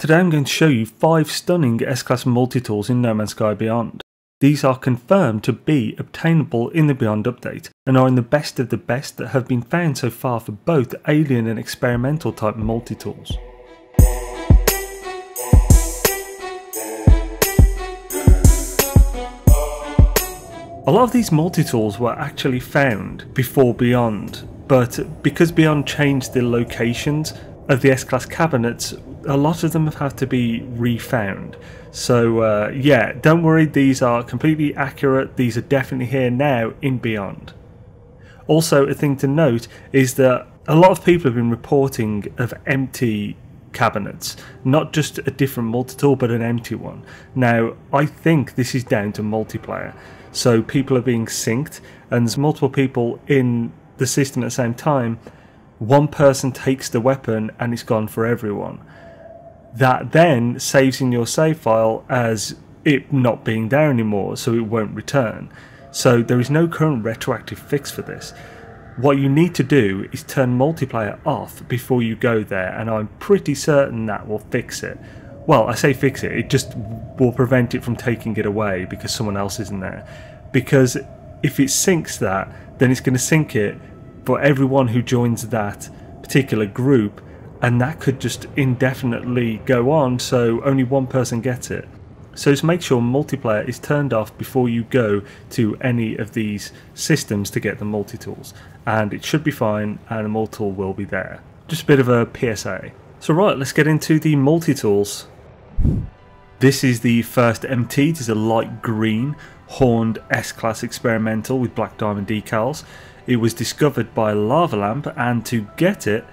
Today I'm going to show you 5 stunning S-Class Multitools in No Man's Sky Beyond. These are confirmed to be obtainable in the Beyond update, and are in the best that have been found so far for both Alien and Experimental type Multitools. A lot of these Multitools were actually found before Beyond, but because Beyond changed the locations of the S-Class cabinets, a lot of them have had to be refound. So yeah, don't worry, these are completely accurate, these are definitely here now in Beyond. Also, a thing to note is that a lot of people have been reporting of empty cabinets, not just a different multitool but an empty one. Now I think this is down to multiplayer, so people are being synced and there's multiple people in the system at the same time. One person takes the weapon and it's gone for everyone. That then saves in your save file as it not being there anymore, so it won't return. So there is no current retroactive fix for this. What you need to do is turn multiplayer off before you go there, and I'm pretty certain that will fix it. Well, I say fix it, it just will prevent it from taking it away because someone else isn't there. Because if it syncs that, then it's going to sync it for everyone who joins that particular group, and that could just indefinitely go on, so only one person gets it. So just make sure multiplayer is turned off before you go to any of these systems to get the multitools, and it should be fine and a multitool will be there. Just a bit of a PSA. So right, let's get into the multitools. This is the first MT. It is a light green horned S-Class Experimental with black diamond decals. It was discovered by Lava Lamp, and to get it,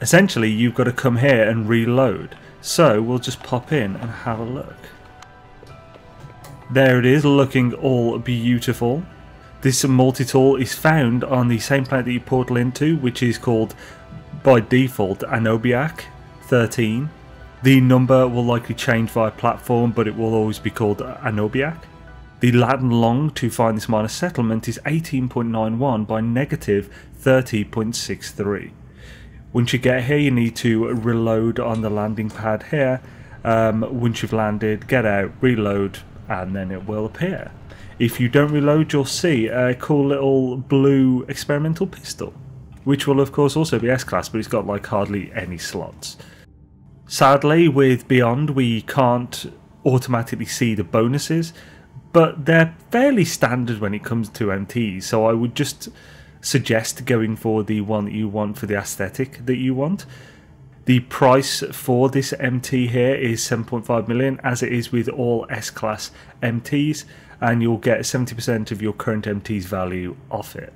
essentially you've got to come here and reload. So we'll just pop in and have a look. There it is, looking all beautiful. This multitool is found on the same planet that you portal into, which is called by default Anobiac 13. The number will likely change via platform, but it will always be called Anobiac. The Latin long to find this minor settlement is 18.91 by negative 30.63. Once you get here, you need to reload on the landing pad here. Once you've landed, get out, reload, and then it will appear. If you don't reload, you'll see a cool little blue experimental pistol, which will of course also be S-Class, but it's got like hardly any slots. Sadly, with Beyond, we can't automatically see the bonuses, but they're fairly standard when it comes to MTs, so I would just suggest going for the one that you want for the aesthetic that you want. The price for this MT here is 7.5 million, as it is with all S-Class MTs, and you'll get 70% of your current MT's value off it.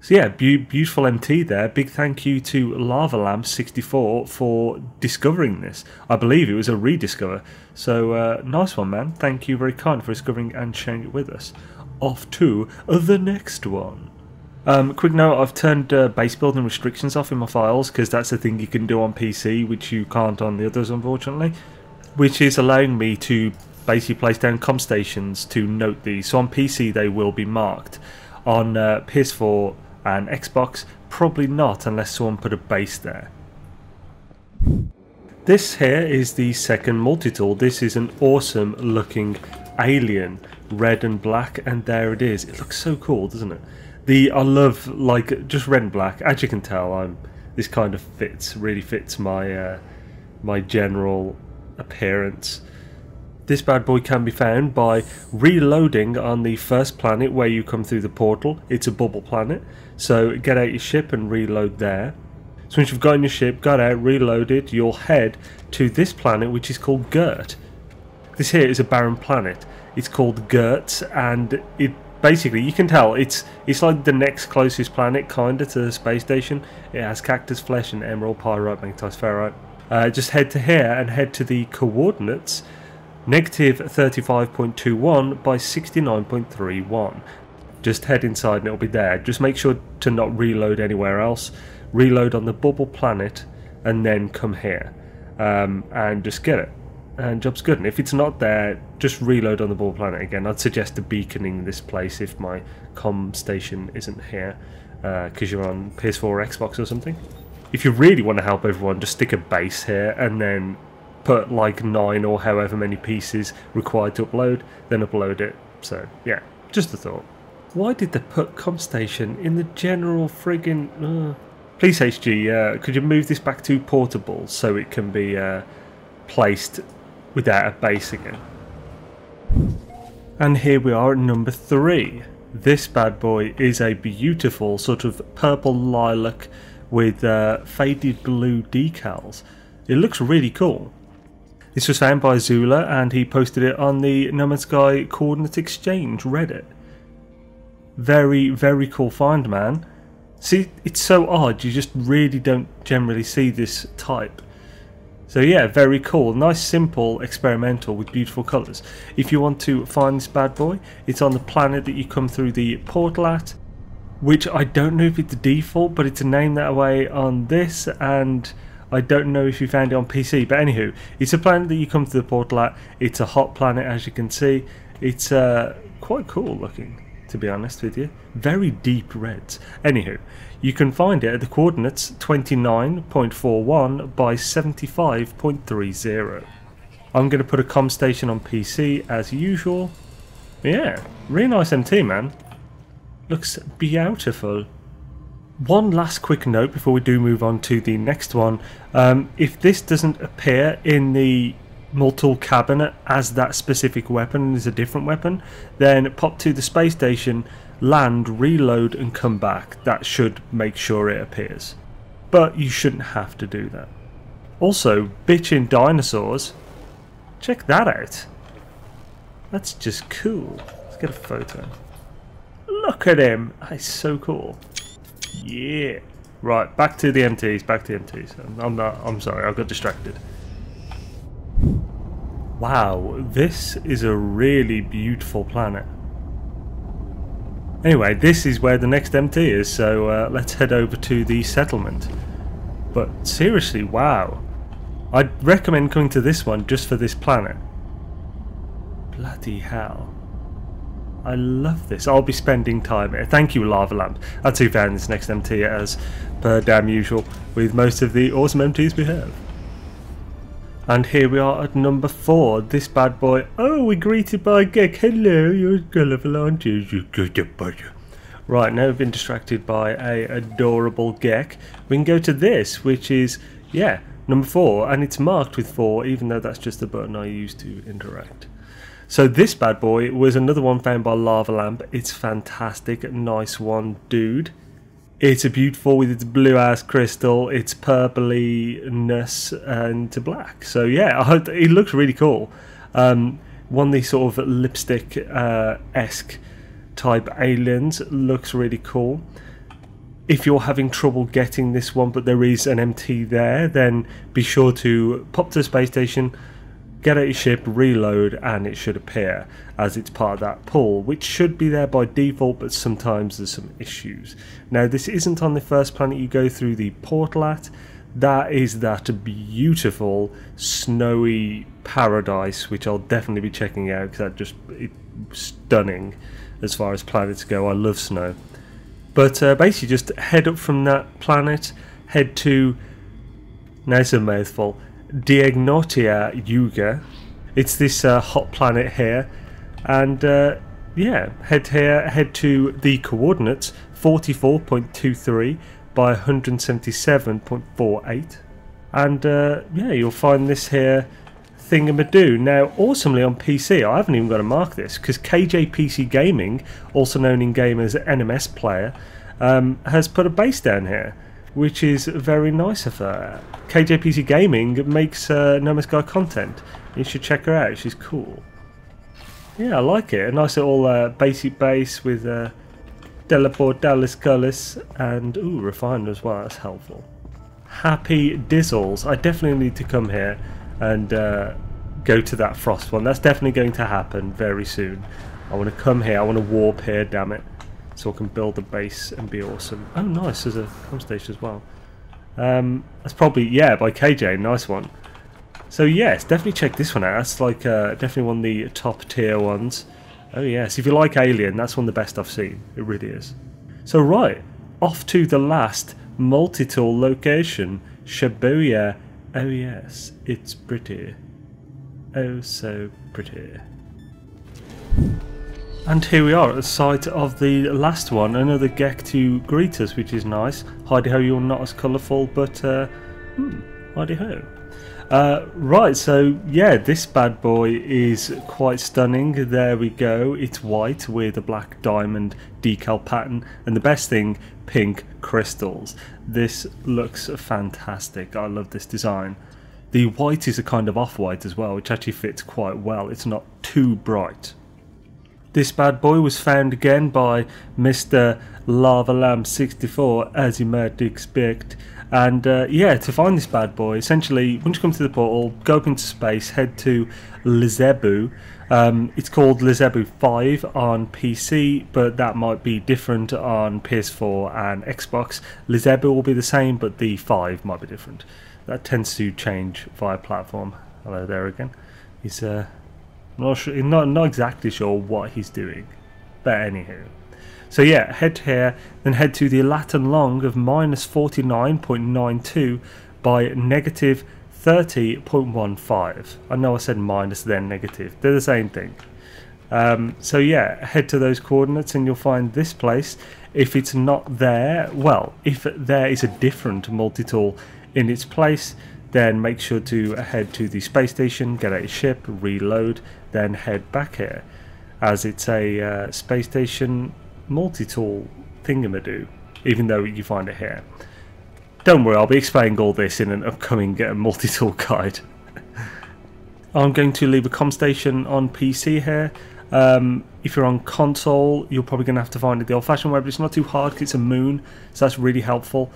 So yeah, beautiful MT there. Big thank you to Lava Lamp 64 for discovering this. I believe it was a rediscover. So nice one, man. Thank you very kind for discovering and sharing it with us. Off to the next one. Quick note, I've turned base building restrictions off in my files because that's a thing you can do on PC, which you can't on the others, unfortunately. Which is allowing me to basically place down com stations to note these. So on PC they will be marked. On PS4 and Xbox, probably not, unless someone put a base there. This here is the second multitool. This is an awesome looking alien, red and black, and there it is. It looks so cool, doesn't it? I love, like, just red and black. As you can tell, this kind of really fits my general appearance. This bad boy can be found by reloading on the first planet where you come through the portal. It's a bubble planet, so get out your ship and reload there. So once you've gotten your ship, got out, reloaded, you'll head to this planet which is called Girt. This here is a barren planet. It's called Girt, and it basically, you can tell, it's like the next closest planet kinda to the space station. It has cactus, flesh and emerald, pyrite, magnetite, ferrite. Just head to here and head to the coordinates. Negative 35.21 by 69.31. Just head inside and it'll be there. Just make sure to not reload anywhere else. Reload on the bubble planet and then come here. And just get it. And job's good. And if it's not there, just reload on the bubble planet again. I'd suggest beaconing this place if my comm station isn't here, because you're on PS4 or Xbox or something. If you really want to help everyone, just stick a base here and then put like 9 or however many pieces required to upload, then upload it. So yeah, just a thought. Why did they put comp station in the general friggin... Please HG, could you move this back to portable so it can be placed without a base again? And here we are at number 3. This bad boy is a beautiful sort of purple lilac with faded blue decals. It looks really cool. This was found by Zula and he posted it on the No Man's Sky Coordinate Exchange Reddit. Very, very cool find, man. See, it's so odd, you just really don't generally see this type. So yeah, very cool. Nice, simple, experimental with beautiful colours. If you want to find this bad boy, it's on the planet that you come through the portal at, which I don't know if it's the default, but it's a name that way on this, and I don't know if you found it on PC, but anywho, it's a planet that you come through the portal at. It's a hot planet, as you can see. It's quite cool looking, to be honest with you. Very deep reds. Anywho, you can find it at the coordinates 29.41 by 75.30. I'm going to put a comm station on PC as usual. Yeah, really nice MT, man. Looks beautiful. One last quick note before we do move on to the next one. If this doesn't appear in the Multitool cabinet as that specific weapon is a different weapon, then pop to the space station, land, reload and come back. That should make sure it appears, but you shouldn't have to do that. Also, bitchin' dinosaurs, check that out. That's just cool. Let's get a photo. Look at him, he's so cool. Yeah, right, back to the MTs, back to the MTs. I'm sorry, I got distracted. Wow, this is a really beautiful planet. Anyway, this is where the next MT is, so let's head over to the settlement. But seriously, wow. I'd recommend coming to this one just for this planet. Bloody hell. I love this. I'll be spending time here. Thank you, Lava Lamp. That's who found this next MT, as per damn usual, with most of the awesome MTs we have. And here we are at number 4, this bad boy. Oh, we're greeted by a Gek. Hello, you're colourful, aren't you? You good, you bugger. Right, now we've been distracted by a adorable Gek. We can go to this, which is, yeah, number 4. And it's marked with 4, even though that's just the button I used to interact. So this bad boy was another one found by Lava Lamp. It's fantastic. Nice one, dude. It's a beautiful with its blue ass crystal, its purpley-ness and to black. So yeah, I hope it looks really cool. One of these sort of lipstick-esque type aliens looks really cool. If you're having trouble getting this one, but there is an MT there, then be sure to pop to the space station, get out your ship, reload, and it should appear as it's part of that pool, which should be there by default, but sometimes there's some issues. Now, this isn't on the first planet you go through the portal at. That is that beautiful snowy paradise, which I'll definitely be checking out, because that just, it's stunning as far as planets go. I love snow. But basically, just head up from that planet, head to, now it's a mouthful, Diagnotia Yuga. It's this hot planet here, and yeah, head here, head to the coordinates 44.23 by 177.48, and yeah, you'll find this here thingamadoo. Now, awesomely on PC, I haven't even got to mark this because KJPC Gaming, also known in game as NMS Player, has put a base down here, which is very nice of her. KJPC Gaming makes Namaskar content. You should check her out, she's cool. Yeah, I like it. A nice little basic base with Delaport, Dallas Gullis, and ooh, Refiner as well, that's helpful. Happy Dizzles. I definitely need to come here and go to that frost one. That's definitely going to happen very soon. I want to come here, I want to warp here, damn it. So I can build the base and be awesome. Oh nice, there's a comm station as well. That's probably, yeah, by KJ, nice one. So yes, definitely check this one out. That's like definitely one of the top tier ones. Oh yes, if you like Alien, that's one of the best I've seen. It really is. So right, off to the last Multitool location, Shibuya, Oh yes, it's pretty. Oh so pretty. And here we are at the site of the last one, another Gek to greet us, which is nice. Heidi ho, you're not as colourful, but heidi ho. Right, so yeah, this bad boy is quite stunning. There we go, it's white with a black diamond decal pattern, and the best thing, pink crystals. This looks fantastic, I love this design. The white is a kind of off-white as well, which actually fits quite well, it's not too bright. This bad boy was found again by Mr. Lava Lamp 64, as you might expect. And yeah, to find this bad boy, essentially, once you come to the portal, go up into space, head to Lizebu. It's called Lizebu 5 on PC, but that might be different on PS4 and Xbox. Lizebu will be the same, but the 5 might be different. That tends to change via platform. Hello there again. He's not exactly sure what he's doing, but anywho. So yeah, head here, then head to the Latin long of -49.92 by -30.15. I know I said minus then negative, they're the same thing. So yeah, head to those coordinates and you'll find this place. If it's not there, well, if there is a different multi-tool in its place, then make sure to head to the space station, get out your ship, reload, then head back here, as it's a space station multi-tool thingamadoo, even though you find it here. Don't worry, I'll be explaining all this in an upcoming multi-tool guide. I'm going to leave a com station on PC here. If you're on console, you're probably going to have to find it the old-fashioned way, but it's not too hard because it's a moon, so that's really helpful.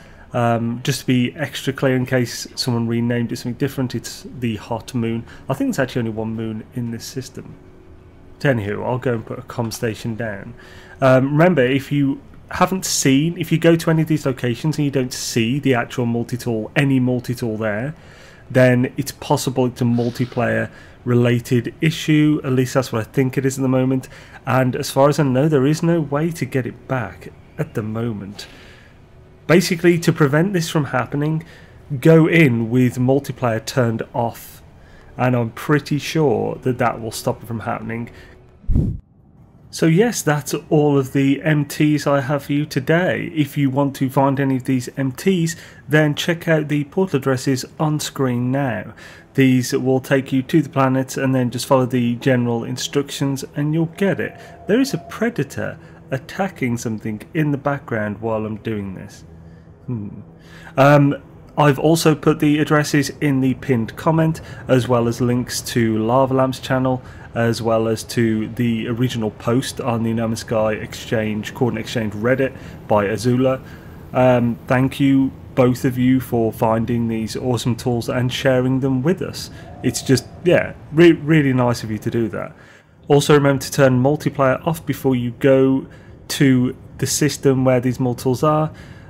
Just to be extra clear in case someone renamed it something different, it's the hot moon. I think there's actually only one moon in this system. Anywho, I'll go and put a comm station down. Remember, if you haven't seen, if you go to any of these locations and you don't see the actual multi-tool, any multi-tool there, then it's possible it's a multiplayer related issue, at least that's what I think it is at the moment, and as far as I know there is no way to get it back at the moment. Basically, to prevent this from happening, go in with multiplayer turned off, and I'm pretty sure that that will stop it from happening. So yes, that's all of the MTs I have for you today. If you want to find any of these MTs, then check out the portal addresses on screen now. These will take you to the planets, and then just follow the general instructions and you'll get it. There is a predator attacking something in the background while I'm doing this. I've also put the addresses in the pinned comment, as well as links to Lava Lamp's channel, as well as to the original post on the No Man's Sky Exchange, Coordinate Exchange Reddit by Azula. Thank you both of you for finding these awesome tools and sharing them with us. It's just, yeah, really nice of you to do that. Also remember to turn multiplayer off before you go to the system where these multitools are,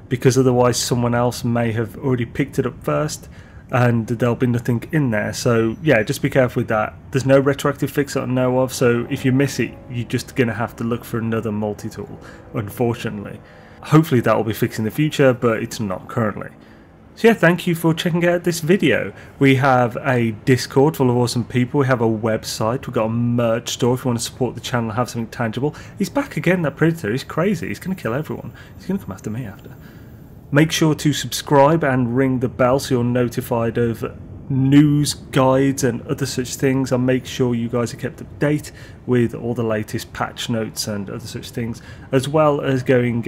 because otherwise someone else may have already picked it up first and there'll be nothing in there. So yeah, just be careful with that. There's no retroactive fix that I know of, so if you miss it, you're just going to have to look for another multitool, unfortunately. Hopefully that will be fixed in the future, but it's not currently. So yeah, thank you for checking out this video. We have a Discord full of awesome people, we have a website, we've got a merch store if you want to support the channel and have something tangible. He's back again, that predator, he's crazy, he's going to kill everyone. He's going to come after me after. Make sure to subscribe and ring the bell so you're notified of news, guides and other such things, and make sure you guys are kept up to date with all the latest patch notes and other such things, as well as going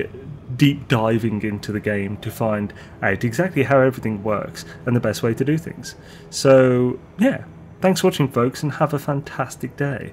deep diving into the game to find out exactly how everything works and the best way to do things. So yeah, thanks for watching folks, and have a fantastic day.